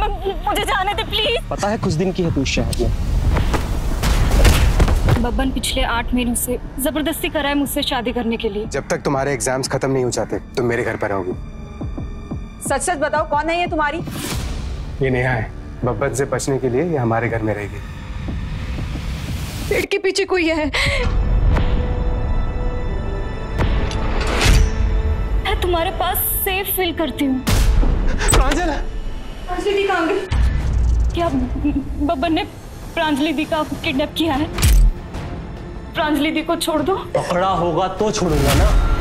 मुझे जाने दे प्लीज। पता है कुछ दिन की है तू शहर में। बब्बन पिछले 8 महीनों से जबरदस्ती करा है मुझसे शादी करने के लिए। जब तक तुम्हारे एग्जाम्स खत्म नहीं हो जाते तुम मेरे घर पर रहोगी। सच सच बताओ कौन है ये तुम्हारी? ये नेहा है। बब्बन से बचने के लिए ये हमारे घर में रहेगी। पेड़ के पीछे कोई है। मैं तुम्हारे पास सेफ फील करती हूँ। प्रांजलि कहाँ गई? क्या बब्बन ने प्रांजलि दी का किडनैप किया है? प्रांजलि दी को छोड़ दो। पकड़ा होगा तो छोड़ूंगा ना।